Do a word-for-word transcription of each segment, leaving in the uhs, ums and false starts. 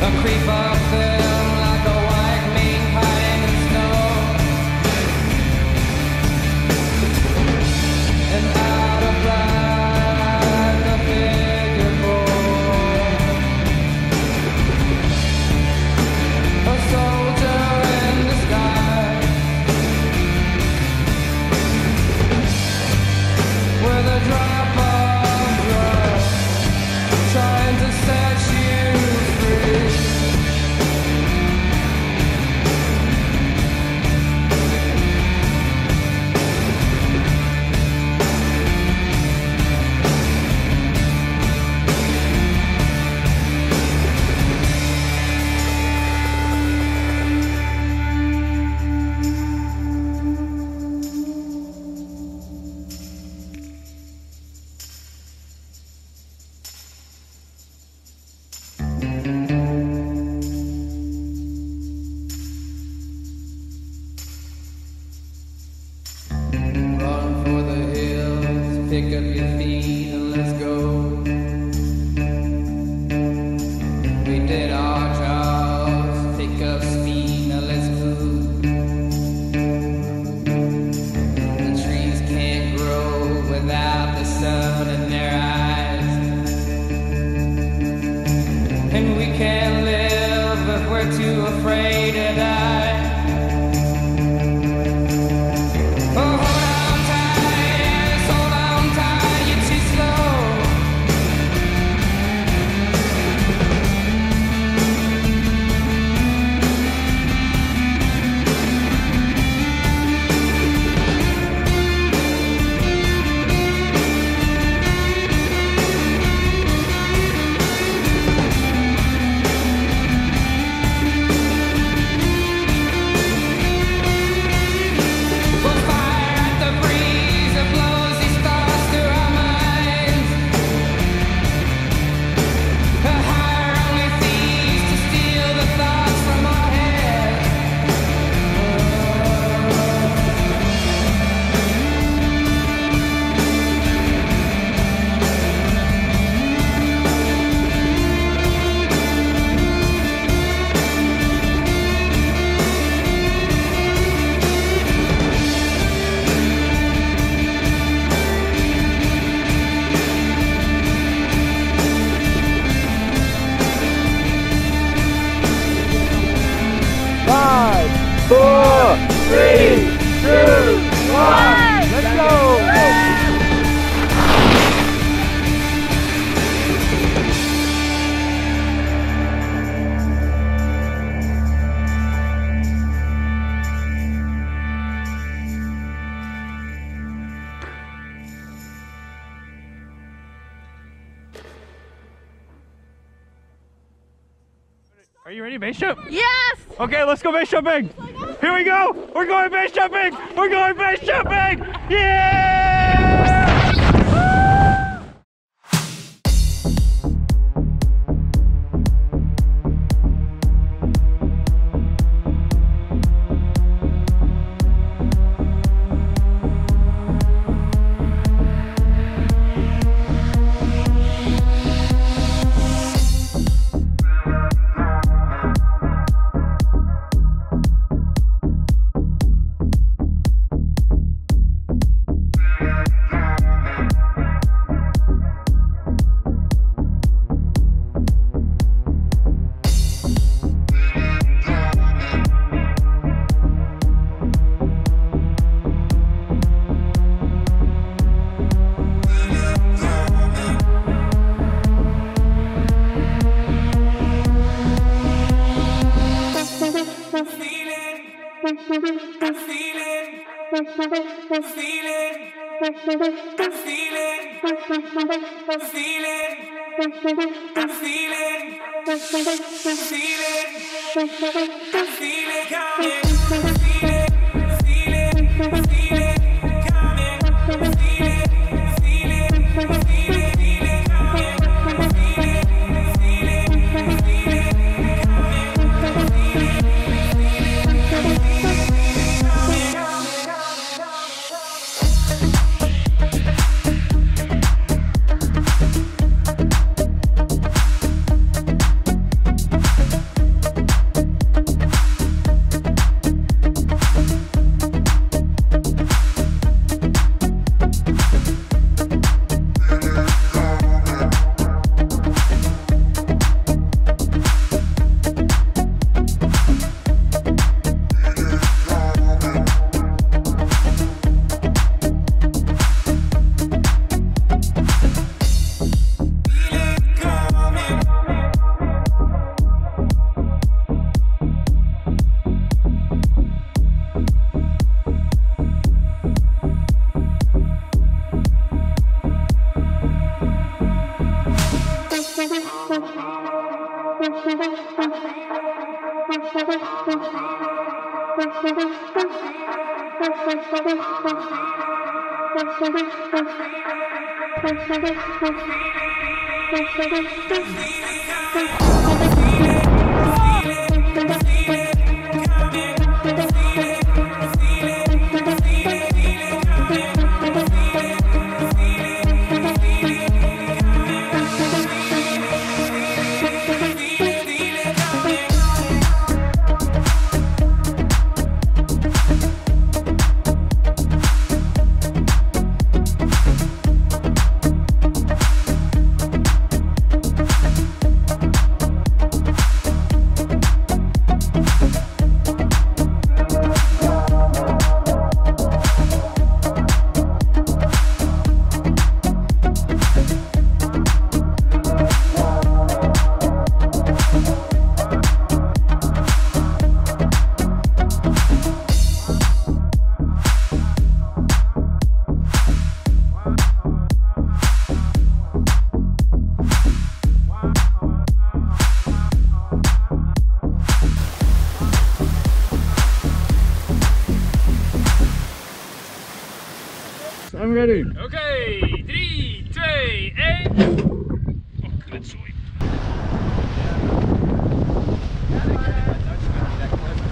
Pick up your feet and let's go. We did our jobs. Pick up speed and let's move. The trees can't grow without the sun in their eyes, and we can't live if we're too afraid to die. Are you ready, base jump? Yes! Okay, let's go base jumping! Here we go! We're going base jumping! We're going base jumping! Yeah! I'm ready. Okay, three, two, one. Oh, good sweep.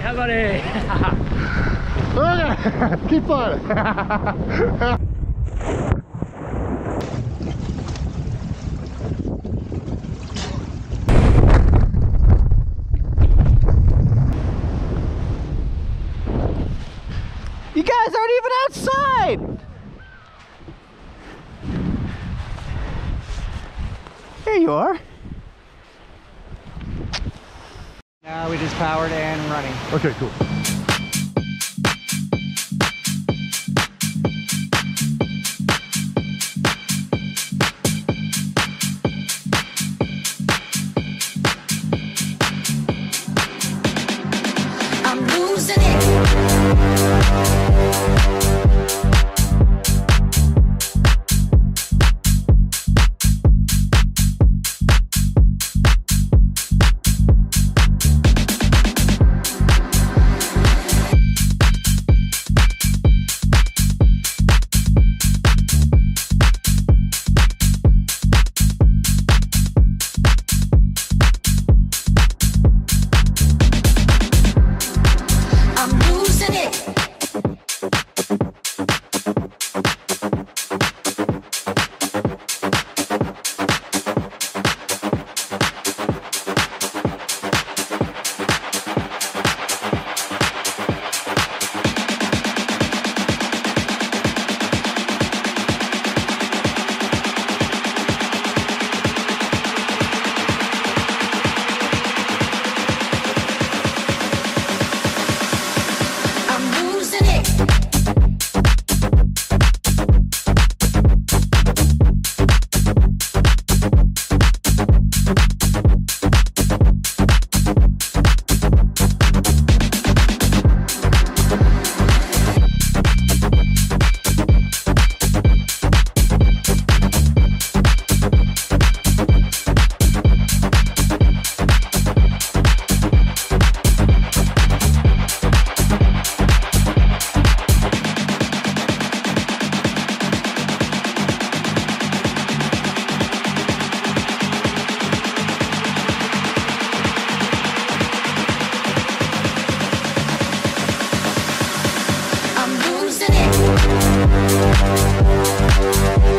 Yeah, buddy. Okay, keep on. You guys aren't even outside. There you are. Now we just powered and running. Okay, cool. I'm losing it. We'll be right back.